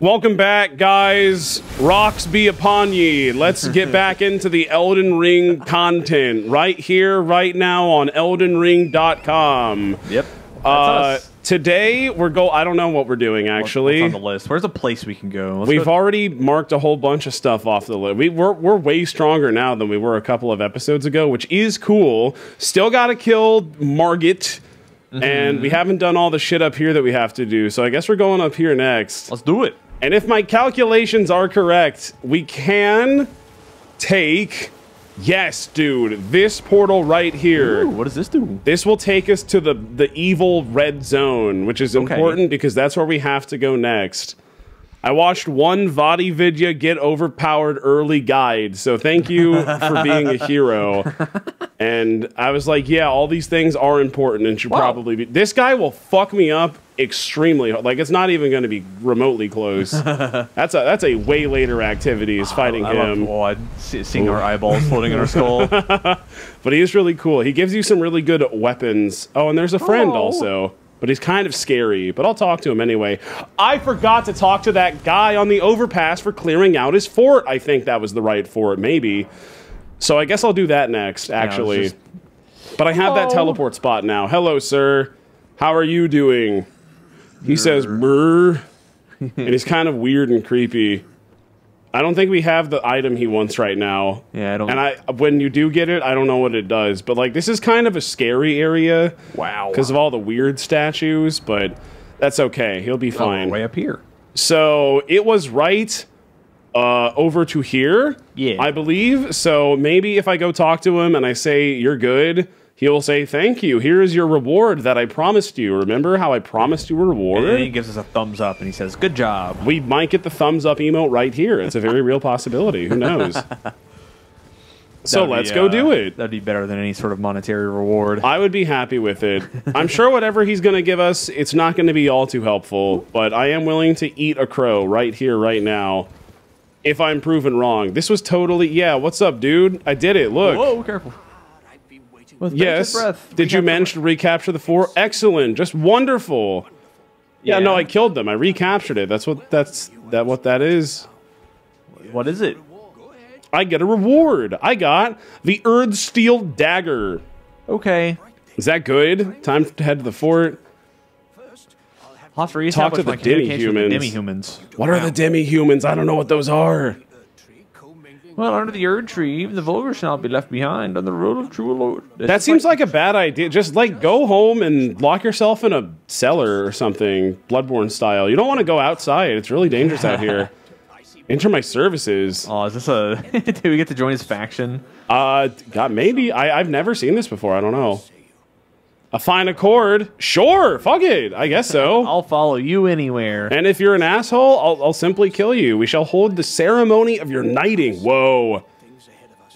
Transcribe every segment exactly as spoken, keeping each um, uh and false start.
Welcome back, guys. Rocks be upon ye. Let's get back into the Elden Ring content right here, right now on elden ring dot com. Yep. That's uh, us. Today we're go. I don't know what we're doing actually. What's on the list? Where's a place we can go? Let's We've go already marked a whole bunch of stuff off the list. We, we're we're way stronger now than we were a couple of episodes ago, which is cool. Still got to kill Margit. Mm-hmm. And we haven't done all the shit up here that we have to do, so I guess we're going up here next. Let's do it. And if my calculations are correct, we can take... Yes, dude. This portal right here. Ooh, what does this do? This will take us to the, the evil red zone, which is okay. important because that's where we have to go next. I watched one Vadi Vidya get overpowered early guide, so thank you for being a hero. And I was like, yeah, all these things are important and should wow. probably be... This guy will fuck me up extremely hard. Like, it's not even going to be remotely close. That's a that's a way later activity is fighting I, I him. Love seeing Ooh. Our eyeballs floating in our skull. But he is really cool. He gives you some really good weapons. Oh, and there's a friend oh. also. But he's kind of scary, but I'll talk to him anyway. I forgot to talk to that guy on the overpass for clearing out his fort. I think that was the right fort, maybe. So I guess I'll do that next, actually. Yeah, just... But I have Hello. That teleport spot now. Hello, sir. How are you doing? He Brr. Says, brr. And he's kind of weird and creepy. I don't think we have the item he wants right now. Yeah, I don't. And I, when you do get it, I don't know what it does. But like, this is kind of a scary area. Wow. Because of all the weird statues, but that's okay. He'll be fine. Oh, way up here. So it was right uh, over to here. Yeah. I believe. So maybe if I go talk to him and I say you're good, he will say thank you. Here is your reward that I promised you. Remember how I promised you a reward? And then he gives us a thumbs up and he says, "Good job." We might get the thumbs up emote right here. It's a very real possibility. Who knows? So that'd let's be, go uh, do it. That'd be better than any sort of monetary reward. I would be happy with it. I'm sure whatever he's going to give us, it's not going to be all too helpful. But I am willing to eat a crow right here, right now, if I'm proven wrong. This was totally yeah. What's up, dude? I did it. Look. Whoa, careful. Yes. Breath. Did you manage to recapture the four? Excellent. Just wonderful. Yeah, yeah. No, I killed them. I recaptured it. That's what that's that what that is. What is it? I get a reward. I got the Erd Steel Dagger. Okay. Is that good? Time to head to the fort. Talk to the demi-humans. What are the demi-humans? I don't know what those are. Well, under the Erd Tree, the vulgar shall not be left behind on the road of true lord. It's that seems like, like a bad idea. Just, like, go home and lock yourself in a cellar or something, Bloodborne style. You don't want to go outside. It's really dangerous out here. Enter my services. Oh, is this a... Do we get to join his faction? Uh, God, maybe. I, I've never seen this before. I don't know. A fine accord? Sure, fuck it. I guess so. I'll follow you anywhere. And if you're an asshole, I'll, I'll simply kill you. We shall hold the ceremony of your knighting. Whoa.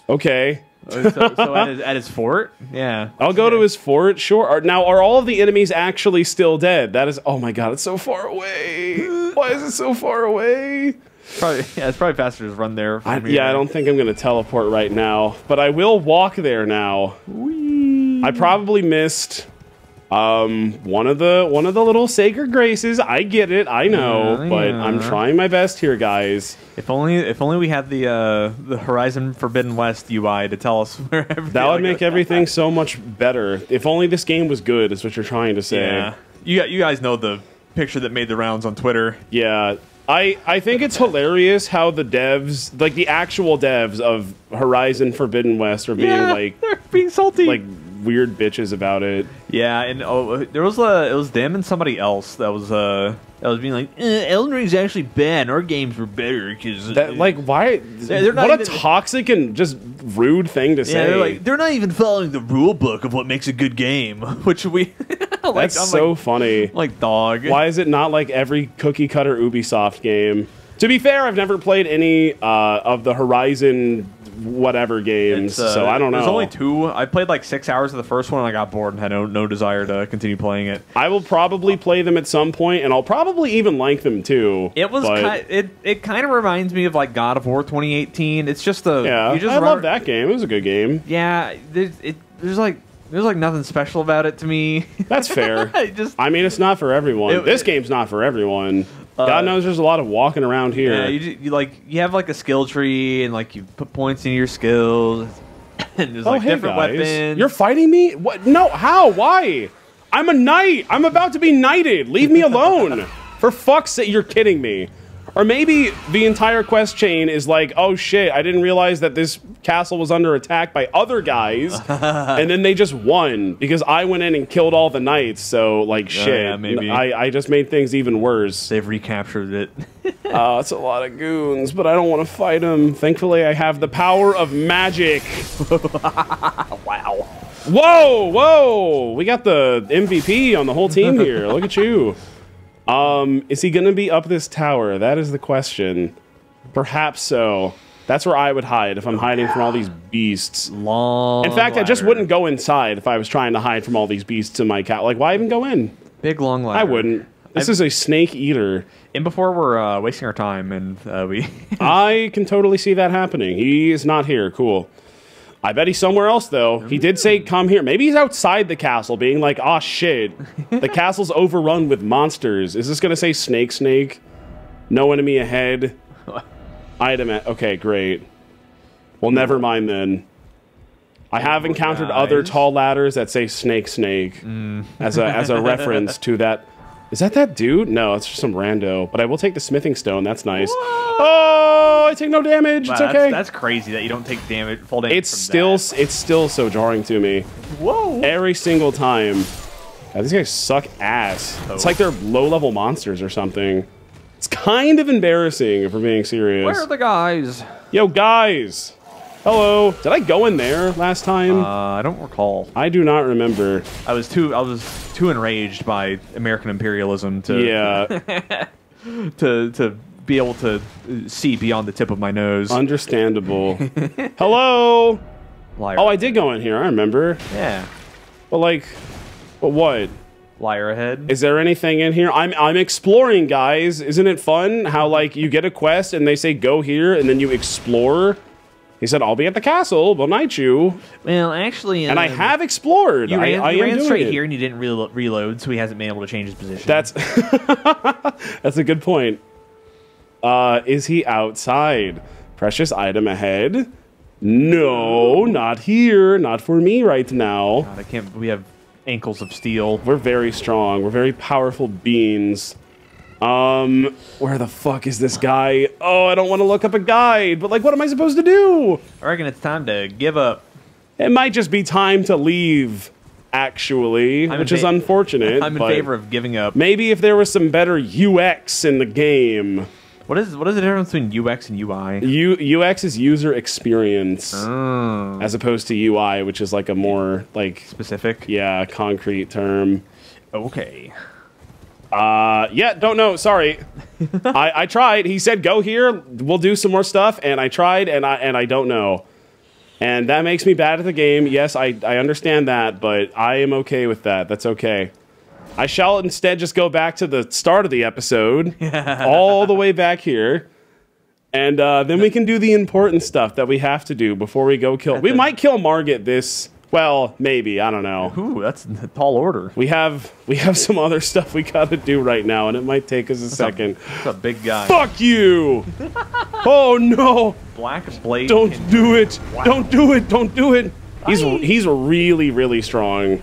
Okay. so so at, his, at his fort? Yeah. I'll go okay. to his fort, sure. Are, now, are all of the enemies actually still dead? That is... Oh my god, it's so far away. Why is it so far away? Probably, yeah, it's probably faster to just run there. I, yeah, I don't think I'm going to teleport right now. But I will walk there now. Whee. I probably missed um, one of the one of the little sacred graces. I get it, I know, yeah, but yeah. I'm trying my best here, guys. If only if only we had the uh, the Horizon Forbidden West U I to tell us where everything. That would make everything so much better. If only this game was good, is what you're trying to say. Yeah. You you guys know the picture that made the rounds on Twitter. Yeah. I, I think it's hilarious how the devs, like the actual devs of Horizon Forbidden West, are being yeah, like they're being salty, like weird bitches about it. Yeah, and oh, there was a it was them and somebody else that was uh that was being like, eh, Elden Ring's actually bad. Our games were better because that like why they're not what even, a toxic and just rude thing to say. Yeah, they're like they're not even following the rule book of what makes a good game, which we. Like, That's I'm so like, funny. Like, dog. Why is it not like every cookie-cutter Ubisoft game? To be fair, I've never played any uh, of the Horizon whatever games, uh, so I don't know. There's only two. I played like six hours of the first one, and I got bored and had no, no desire to continue playing it. I will probably play them at some point, and I'll probably even like them, too. It was kind, it, it kind of reminds me of, like, God of War twenty eighteen. It's just a... Yeah, you just I love that game. It was a good game. Yeah, there's, it, there's like... There's like nothing special about it to me. That's fair. Just, I mean, it's not for everyone. It, this game's not for everyone. Uh, God knows there's a lot of walking around here. Yeah, you, you like you have like a skill tree and like you put points into your skills. And there's oh, like hey different guys. weapons. You're fighting me? What? No, how? Why? I'm a knight. I'm about to be knighted. Leave me alone. For fuck's sake, you're kidding me. Or maybe the entire quest chain is like, oh shit, I didn't realize that this castle was under attack by other guys, and then they just won because I went in and killed all the knights. So like, shit, oh, yeah, maybe. I, I just made things even worse. They've recaptured it. uh, it's a lot of goons, but I don't want to fight them. Thankfully, I have the power of magic. Wow. Whoa, whoa. We got the M V P on the whole team here. Look at you. Um, is he gonna be up this tower? That is the question. Perhaps so. That's where I would hide if I'm hiding from all these beasts. Long. In fact, ladder. I just wouldn't go inside if I was trying to hide from all these beasts in my cat. Like, why even go in? Big long ladder. I wouldn't. This I've, is a snake eater. And before we're uh, wasting our time, and uh, we. I can totally see that happening. He is not here. Cool. I bet he's somewhere else, though. He did say, come here. Maybe he's outside the castle being like, ah, shit. The castle's overrun with monsters. Is this going to say snake, snake? No enemy ahead. Item. Okay, great. Well, never mind then. I have encountered guys. other tall ladders that say snake, snake mm. as, a, as a reference to that. Is that that dude? No, it's just some rando. But I will take the smithing stone. That's nice. What? Oh, I take no damage. Wow, it's okay. That's, that's crazy that you don't take damage. Full damage. It's from still, that. it's still so jarring to me. Whoa! Every single time. God, these guys suck ass. Oh. It's like they're low-level monsters or something. It's kind of embarrassing if we're being serious. Where are the guys? Yo, guys. Hello. Did I go in there last time? Uh, I don't recall. I do not remember. I was too I was too enraged by American imperialism to yeah. to to be able to see beyond the tip of my nose. Understandable. Hello. Liar. Oh, I did go in here. I remember. Yeah. But like, but what? Liar ahead. Is there anything in here? I'm I'm exploring, guys. Isn't it fun how like you get a quest and they say go here and then you explore? He said, I'll be at the castle. We'll knight you. Well, actually... Um, and I have explored. You ran, I, I you ran straight it. here and you didn't re reload, so he hasn't been able to change his position. That's that's a good point. Uh, is he outside? Precious item ahead. No, not here. Not for me right now. God, I can't... We have ankles of steel. We're very strong. We're very powerful beings. Um, where the fuck is this guy? Oh, I don't want to look up a guide, but like, what am I supposed to do? I reckon it's time to give up. It might just be time to leave, actually, I'm which is unfortunate. I'm in favor of giving up. Maybe if there was some better U X in the game. What is what is the difference between U X and U I? U, UX is user experience, oh. as opposed to U I, which is like a more like specific, yeah, concrete term. Okay. Uh, yeah, don't know. Sorry. I, I tried. He said, go here. We'll do some more stuff. And I tried and I, and I don't know. And that makes me bad at the game. Yes, I, I understand that, but I am okay with that. That's okay. I shall instead just go back to the start of the episode all the way back here. And, uh, then we can do the important stuff that we have to do before we go kill. We might kill Margit this. Well, maybe. I don't know. Ooh, that's a tall order. We have we have some other stuff we gotta do right now, and it might take us a that's second. A, that's a big guy. Fuck you! Oh no! Black blade. Don't do it! Wow. Don't do it! Don't do it! He's he's really really strong.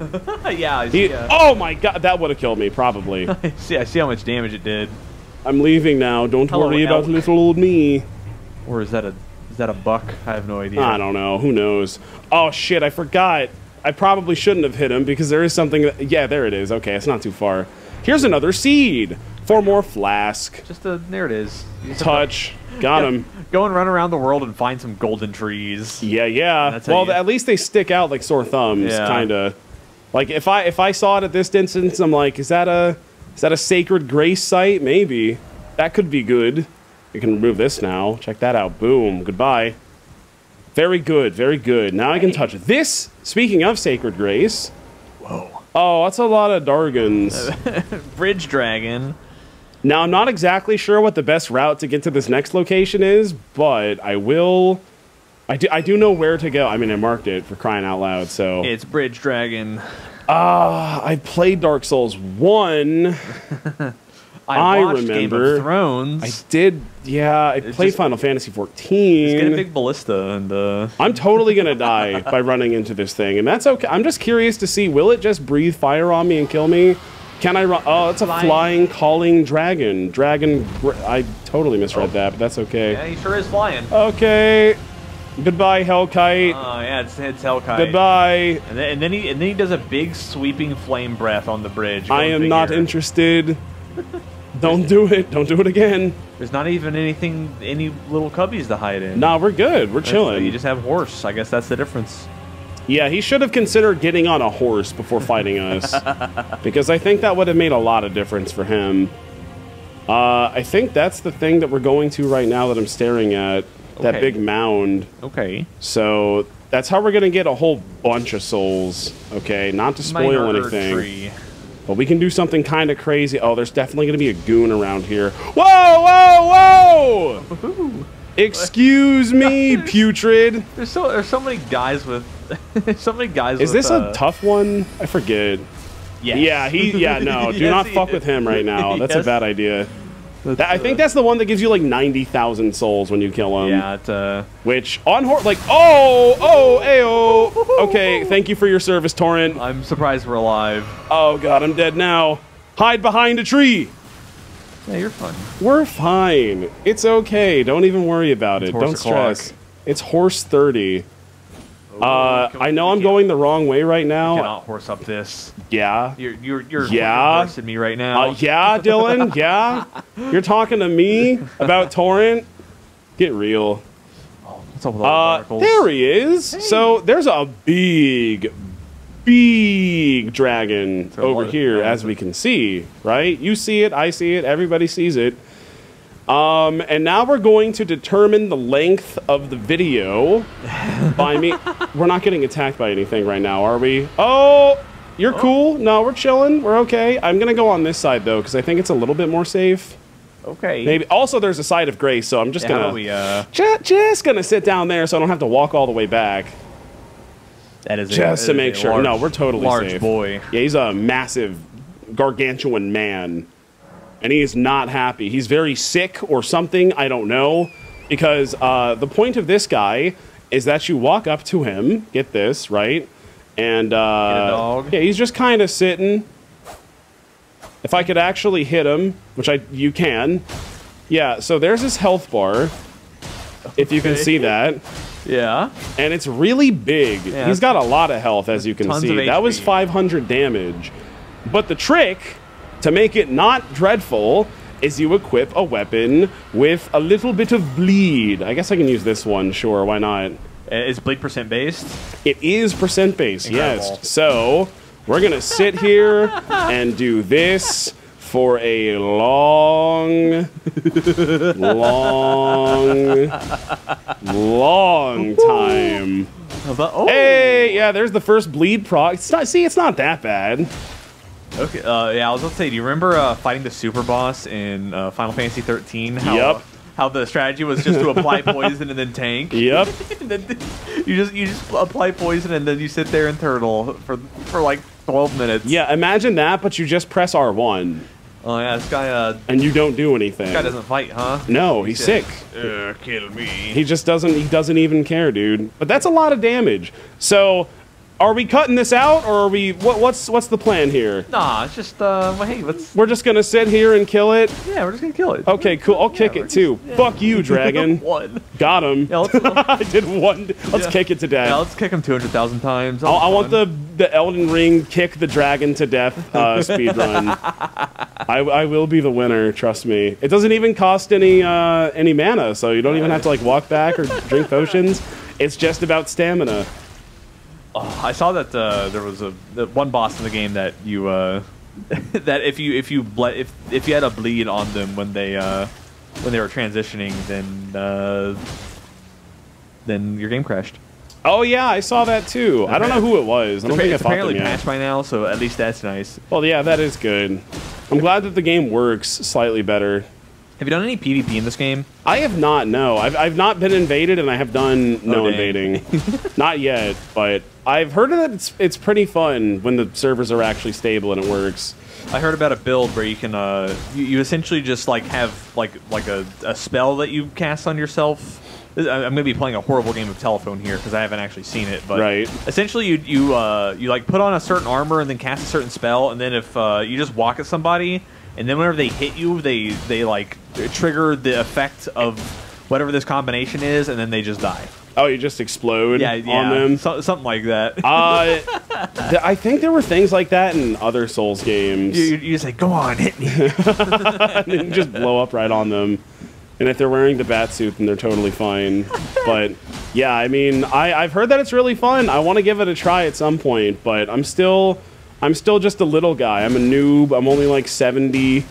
Yeah. He, yeah. Oh my god, that would have killed me probably. See, I see how much damage it did. I'm leaving now. Don't Hello, worry elk. about little old me. Or is that a? Is that a buck? I have no idea. I don't know. Who knows? Oh, shit. I forgot. I probably shouldn't have hit him because there is something. That, yeah, there it is. Okay, it's not too far. Here's another seed. Four more flask. Just a... There it is. Touch. Got yeah. him. Go and run around the world and find some golden trees. Yeah, yeah. Well, you... at least they stick out like sore thumbs, yeah. kind of. Like, if I if I saw it at this distance, I'm like, is that a is that a sacred grace site? Maybe. That could be good. We can remove this now. Check that out. Boom. Goodbye. Very good. Very good. Now I can touch it. This, speaking of Sacred Grace. Whoa. Oh, that's a lot of Dargans. Bridge Dragon. Now, I'm not exactly sure what the best route to get to this next location is, but I will... I do, I do know where to go. I mean, I marked it for crying out loud, so... It's Bridge Dragon. Ah, uh, I played Dark Souls one. I, I watched remember Game of Thrones. I did. Yeah, I it's played just, Final Fantasy fourteen. He's getting a big ballista, and uh... I'm totally gonna die by running into this thing, and that's okay. I'm just curious to see, will it just breathe fire on me and kill me? Can I run? Oh, it's a flying, flying calling dragon. Dragon. I totally misread oh. that, but that's okay. Yeah, he sure is flying. Okay. Goodbye, Hellkite. Oh yeah, it's, it's Hellkite. Goodbye. And then, and then he and then he does a big sweeping flame breath on the bridge. I am not interested. Don't do it. Don't do it again. There's not even anything, any little cubbies to hide in. Nah, we're good. We're chilling. You just have horse. I guess that's the difference. Yeah, he should have considered getting on a horse before fighting us, because I think that would have made a lot of difference for him. Uh, I think that's the thing that we're going to right now that I'm staring at, okay. that big mound. Okay. So that's how we're going to get a whole bunch of souls, okay? Not to spoil Minor anything. Tree. But we can do something kind of crazy. Oh, there's definitely going to be a goon around here. Whoa, whoa, whoa! Ooh. Excuse me, there's, putrid. There's so, there's so many guys with... so many guys Is with, this a uh, tough one? I forget. Yes. Yeah, he, yeah, no. Do yes, not fuck is. with him right now. That's yes. a bad idea. That, I think that's the one that gives you like ninety thousand souls when you kill him. Yeah, it's, uh... Which, on horse, like, oh, oh, ayo. Okay, thank you for your service, Torrent. I'm surprised we're alive. Oh, God, I'm dead now. Hide behind a tree. Yeah, you're fine. We're fine. It's okay. Don't even worry about it's it. Don't stress. Clock. It's horse thirty. Uh, I know I'm going the wrong way right now. You cannot horse up this. Yeah. You're you're you're yeah. horsing me right now. Uh, yeah, Dylan. Yeah. You're talking to me about Torrent. Get real. Oh, what's up with all the barnacles? Uh, there he is. Hey. So there's a big, big dragon over here, as we can see. Right? You see it. I see it. Everybody sees it. Um, and now we're going to determine the length of the video by me. We're not getting attacked by anything right now, are we? Oh, you're oh. cool. No, we're chilling. We're okay. I'm going to go on this side, though, because I think it's a little bit more safe. Okay. Maybe. Also, there's a side of grace, so I'm just yeah, going to uh... ju just going to sit down there so I don't have to walk all the way back. That is Just a, to is make sure. Large, no, we're totally large safe. Large boy. Yeah, he's a massive, gargantuan man. And he is not happy. He's very sick or something. I don't know. Because uh, the point of this guy is that you walk up to him. Get this, right? And, uh... Get a dog. Yeah, he's just kind of sitting. If I could actually hit him, which I you can. Yeah, so there's his health bar. Okay. If you can see that. Yeah. And it's really big. Yeah. He's got a lot of health, as you can Tons see. That was five hundred damage. But the trick... to make it not dreadful, is you equip a weapon with a little bit of bleed. I guess I can use this one, sure, why not? Is bleed percent based? It is percent based, Incredible. yes. So, we're gonna sit here and do this for a long, long, long time. But, oh. Hey, yeah, there's the first bleed proc. It's not, see, it's not that bad. Okay, uh, yeah, I was about to say, do you remember uh, fighting the super boss in uh, Final Fantasy thirteen? How, yep. Uh, how the strategy was just to apply poison and then tank? Yep. And then you just you just apply poison and then you sit there and turtle for for like twelve minutes. Yeah, imagine that, but you just press R one. Oh yeah, this guy. Uh, and you don't do anything. This guy doesn't fight, huh? No, he's, he's sick. Uh, kill me. He just doesn't. He doesn't even care, dude. But that's a lot of damage. So. Are we cutting this out, or are we? What, what's what's the plan here? Nah, it's just uh, well, hey, let's. We're just gonna sit here and kill it. Yeah, we're just gonna kill it. Okay, cool. I'll kick yeah, it just, too. Yeah. Fuck you, dragon. One. Got him. Yeah, let's, let's, I did one. Let's yeah. kick it to death. Yeah, let's kick him two hundred thousand times. I want the the Elden Ring kick the dragon to death uh, speed run. I I will be the winner. Trust me. It doesn't even cost any uh, any mana, so you don't even have to like walk back or drink potions. It's just about stamina. Oh, I saw that uh, there was a the one boss in the game that you uh, that if you if you ble if if you had a bleed on them when they uh, when they were transitioning, then uh, then your game crashed. Oh yeah, I saw that too. Okay. I don't know who it was. I don't think I fought them yet. It's apparently patched by now, so at least that's nice. Well, yeah, that is good. I'm glad that the game works slightly better. Have you done any PvP in this game? I have not, no. I've, I've not been invaded, and I have done no oh, invading. Not yet, but I've heard that it's it's pretty fun when the servers are actually stable and it works. I heard about a build where you can uh you, you essentially just like have like like a, a spell that you cast on yourself. I'm going to be playing a horrible game of telephone here because I haven't actually seen it, but right. essentially you you uh you like put on a certain armor and then cast a certain spell, and then if uh you just walk at somebody and then whenever they hit you, they they like trigger the effect of whatever this combination is, and then they just die. Oh, you just explode yeah, yeah. on them? So, something like that. uh, th I think there were things like that in other Souls games. You, you just like, go on, hit me. And then you just blow up right on them. And if they're wearing the bat suit, then they're totally fine. But yeah, I mean, I, I've heard that it's really fun. I want to give it a try at some point, but I'm still, I'm still just a little guy. I'm a noob. I'm only like seventy,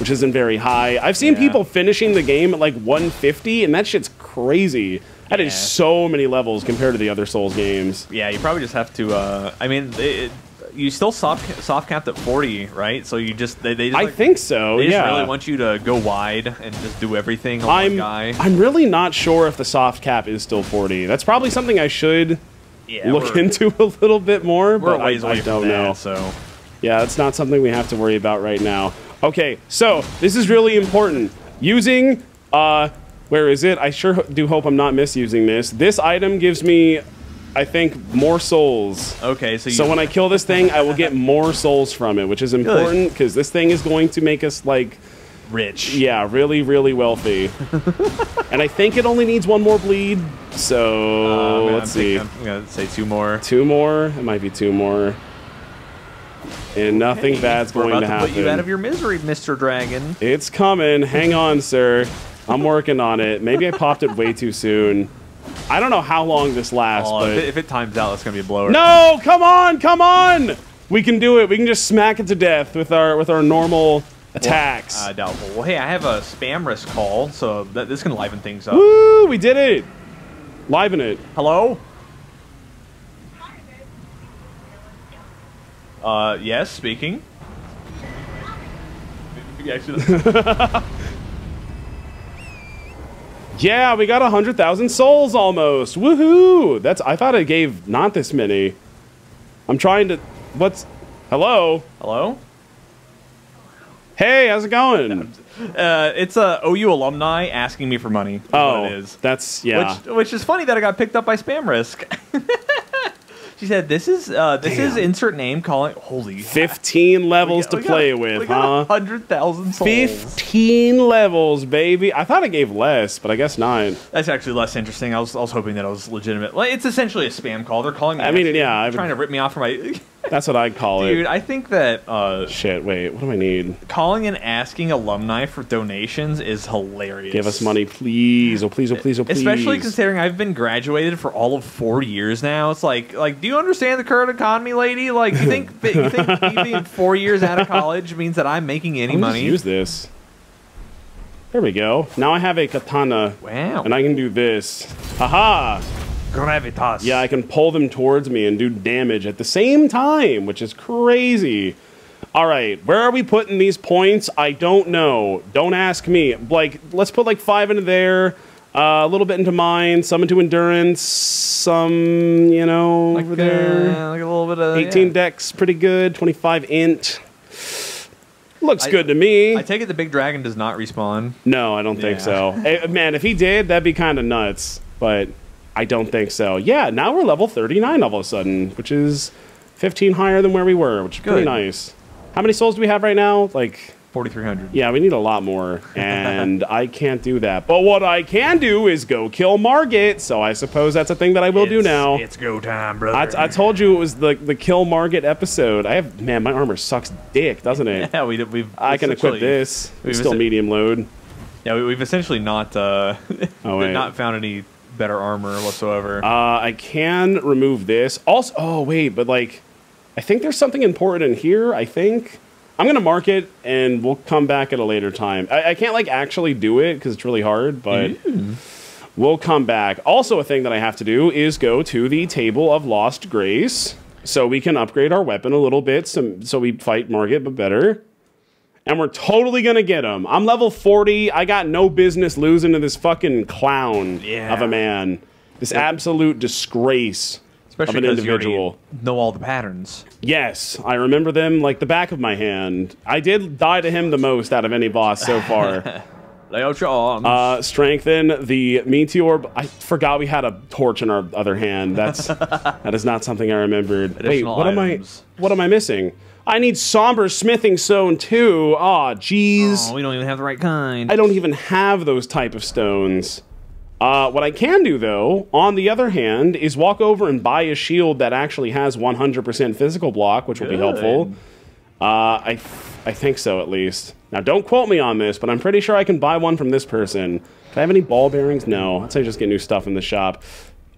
which isn't very high. I've seen yeah. people finishing the game at like one fifty, and that shit's crazy. That yeah. is so many levels compared to the other Souls games. Yeah, you probably just have to. Uh, I mean, it, you still soft soft capped at forty, right? So you just they, they just. I like, think so. They yeah. just really want you to go wide and just do everything on I'm, one guy. I'm really not sure if the soft cap is still forty. That's probably something I should yeah, look into a little bit more. We're but a ways I, away I don't from know. That, so yeah, it's not something we have to worry about right now. Okay, so this is really important. Using uh. Where is it? I sure do hope I'm not misusing this. This item gives me, I think, more souls. Okay, so you so when I kill this thing, I will get more souls from it, which is important because this thing is going to make us like rich. Yeah, really, really wealthy. And I think it only needs one more bleed. So uh, man, let's I'm see. I'm gonna say two more. Two more. It might be two more. And nothing okay. bad's We're going about to happen. Put you out of your misery, Mister Dragon. It's coming. Hang on, sir. I'm working on it. Maybe I popped it way too soon. I don't know how long this lasts, oh, but... If it, if it times out, it's going to be a blower. No! Come on! Come on! We can do it. We can just smack it to death with our with our normal attacks. Well, uh, doubtful. Well, hey, I have a spam risk call, so that, this can liven things up. Woo! We did it! Liven it. Hello? Uh, yes, speaking. Yeah, we got a hundred thousand souls almost. Woohoo! That's I thought I gave not this many. I'm trying to. What's? Hello. Hello. Hey, how's it going? Uh, it's a O U alumni asking me for money. Oh, what it is. That's yeah. Which, which is funny that I got picked up by Spam Risk. She said, "This is uh, this Damn. is insert name calling." Holy fifteen God. levels got, to play got, with, huh? Hundred thousand souls. Fifteen levels, baby. I thought I gave less, but I guess not. That's actually less interesting. I was I was hoping that I was legitimate. Like, it's essentially a spam call. They're calling me. I mean, yeah, I've trying to rip me off for my. That's what I'd call Dude, it. Dude, I think that... Uh, Shit, wait, what do I need? Calling and asking alumni for donations is hilarious. Give us money, please. Oh, please, oh, please, oh, please. Especially considering I've been graduated for all of four years now. It's like, like, do you understand the current economy, lady? Like, you think you think me being four years out of college means that I'm making any I'm money? Just use this. There we go. Now I have a katana. Wow. And I can do this. Haha! Gravitas. Yeah, I can pull them towards me and do damage at the same time, which is crazy. All right, where are we putting these points? I don't know. Don't ask me. Like, let's put like five into there, uh, a little bit into mine, some into endurance, some, you know, like over there. Uh, like a little bit of eighteen yeah. dex, pretty good. twenty-five int. Looks I, good to me. I take it the big dragon does not respawn. No, I don't think yeah. so. Hey, man, if he did, that'd be kind of nuts, but... I don't think so. Yeah, now we're level thirty-nine all of a sudden, which is fifteen higher than where we were, which is Good. pretty nice. How many souls do we have right now? Like forty-three hundred. Yeah, we need a lot more, and I can't do that. But what I can do is go kill Margit, so I suppose that's a thing that I will it's, do now. It's go time, brother. I, I told you it was the the kill Margit episode. I have man, my armor sucks dick, doesn't it? Yeah, we we've. I can equip this. It's still medium load. Yeah, we, we've essentially not uh, oh, not found any. better armor whatsoever. Uh, I can remove this. Also, oh wait, but like, I think there's something important in here. I think I'm gonna mark it, and we'll come back at a later time. I, I can't like actually do it because it's really hard, but mm. we'll come back. Also, a thing that I have to do is go to the Table of Lost Grace, so we can upgrade our weapon a little bit, so, so we fight Margit but better. And we're totally gonna get him. I'm level forty. I got no business losing to this fucking clown yeah. of a man. This absolute disgrace. Especially I'm an individual. You know all the patterns. Yes, I remember them like the back of my hand. I did die to him the most out of any boss so far. Lay out your arms. Uh, strengthen the meteor orb. I forgot we had a torch in our other hand. That's that is not something I remembered. Additional Wait, what items. am I? What am I missing? I need somber smithing stone too. Aw, oh, jeez. Oh, we don't even have the right kind. I don't even have those type of stones. Uh, what I can do, though, on the other hand, is walk over and buy a shield that actually has one hundred percent physical block, which Good. will be helpful. Uh, I, th I think so, at least. Now, don't quote me on this, but I'm pretty sure I can buy one from this person. Do I have any ball bearings? No. I'd say just get new stuff in the shop.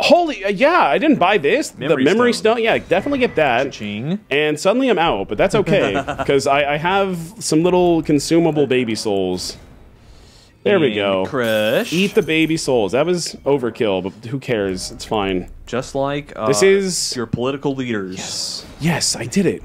Holy, uh, yeah, I didn't buy this. Memory the memory stone. stone. Yeah, definitely get that. Cha-ching. And suddenly I'm out, but that's okay, because I, I have some little consumable baby souls. There we go. Crush. Eat the baby souls. That was overkill, but who cares? It's fine. Just like uh, this is your political leaders. Yes. Yes, I did it.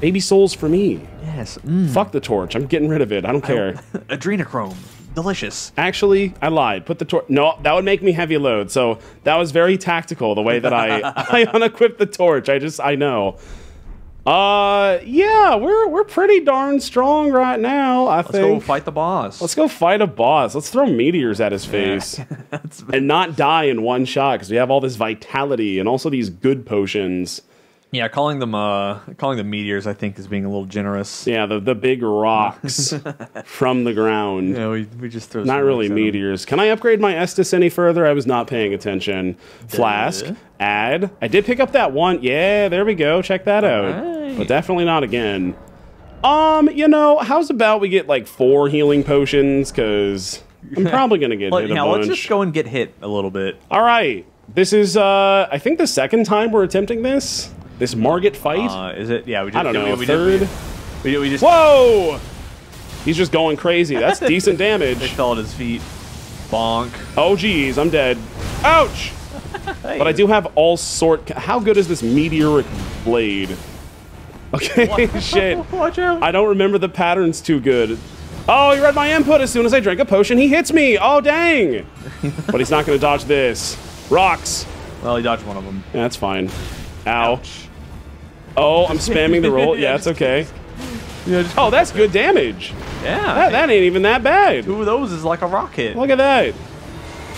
Baby souls for me. Yes. Mm. Fuck the torch. I'm getting rid of it. I don't care. I don't... Adrenochrome. Delicious. Actually, I lied. Put the torch. No, that would make me heavy load. So that was very tactical. The way that I I unequipped the torch. I just I know. Uh, yeah, we're we're pretty darn strong right now, I Let's think. Let's go fight the boss. Let's go fight a boss. Let's throw meteors at his face. Yeah. And not die in one shot, because we have all this vitality and also these good potions. Yeah, calling them uh calling them meteors, I think, is being a little generous. Yeah, the the big rocks from the ground. Yeah, we we just throw not really meteors. Them. Can I upgrade my Estus any further? I was not paying attention. Duh. Flask. Add. I did pick up that one. Yeah, there we go. Check that all out. Right. But definitely not again. Um, you know, how's about we get like four healing potions? Because I'm probably gonna get well, hit yeah, a bunch. Let's just go and get hit a little bit. All right. This is uh, I think the second time we're attempting this. This Margit fight. Uh, is it? Yeah, we just. I don't know. We, we third. Did, we, we, we just. Whoa! He's just going crazy. That's decent damage. It fell at his feet. Bonk. Oh geez, I'm dead. Ouch! But I do have all sort. How good is this meteoric blade? Okay, shit. Watch out. I don't remember the patterns too good. Oh, he read my input. As soon as I drink a potion, he hits me. Oh dang! But he's not gonna dodge this. Rocks. Well, he dodged one of them. Yeah, that's fine. Ow. Ouch. Oh, I'm spamming the roll. Yeah, it's okay. Yeah, oh, that's good damage. Yeah. That, that ain't even that bad. Two of those is like a rock hit. Look at that.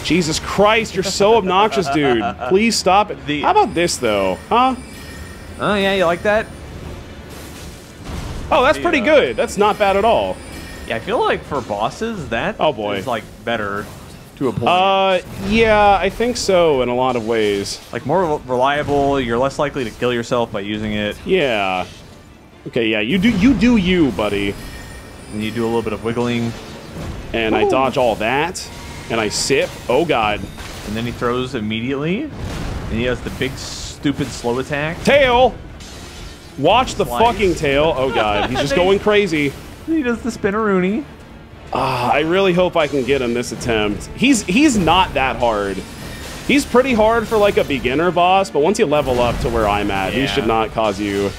Jesus Christ, you're so obnoxious, dude. Please stop it. The How about this, though? Huh? Oh, yeah, you like that? Oh, that's the, pretty uh, good. That's not bad at all. Yeah, I feel like for bosses, that oh, boy. is like better. To a point. Uh, yeah, I think so in a lot of ways. Like more reliable, you're less likely to kill yourself by using it. Yeah. Okay, yeah, you do you, do you buddy. And you do a little bit of wiggling. And Ooh. I dodge all that, and I sip. Oh, God. And then he throws immediately, and he has the big, stupid slow attack. Tail! Watch the Slice. fucking tail. Oh, God, he's just going crazy. He does the spinneroony. Uh, I really hope I can get him this attempt. He's he's not that hard. He's pretty hard for like a beginner boss, but once you level up to where I'm at, yeah. he should not cause you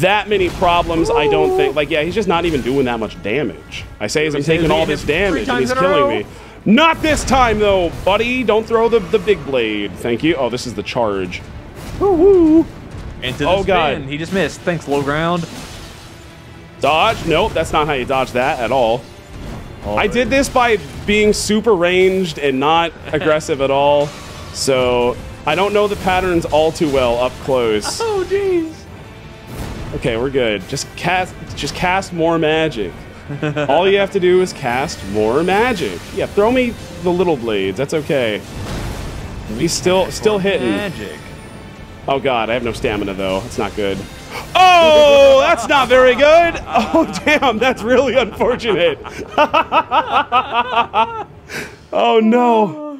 that many problems. Ooh. I don't think. Like, yeah, he's just not even doing that much damage. I say as I'm taking all this damage and he's killing me. Not this time, though, buddy. Don't throw the, the big blade. Thank you. Oh, this is the charge. Woo-hoo. Into the oh, God. He just missed. Thanks, low ground. Dodge? Nope, that's not how you dodge that at all. All I right. did this by being super ranged and not aggressive at all, so I don't know the patterns all too well up close. Oh, jeez. Okay, we're good. Just cast, just cast more magic. All you have to do is cast more magic. Yeah, throw me the little blades. That's okay. He's still, still hitting. Magic. Oh God, I have no stamina though. It's not good. Oh, that's not very good. Oh, damn, that's really unfortunate. Oh, no.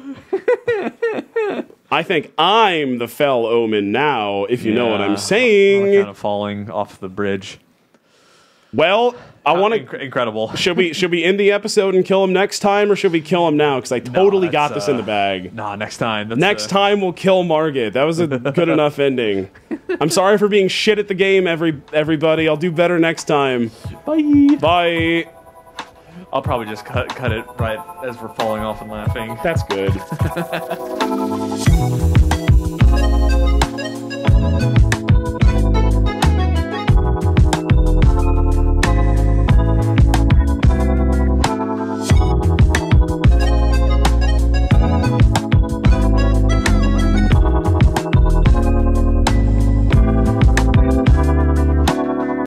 I think I'm the fell omen now, if you yeah, know what I'm saying. I'm kind of falling off the bridge. Well, I want to... Incredible. Should we, should we end the episode and kill him next time, or should we kill him now? Because I totally no, got uh, this in the bag. Nah, next time. That's next a... time we'll kill Margit. That was a good enough ending. I'm sorry for being shit at the game, every everybody. I'll do better next time. Bye. Bye. I'll probably just cut, cut it right as we're falling off and laughing. That's good.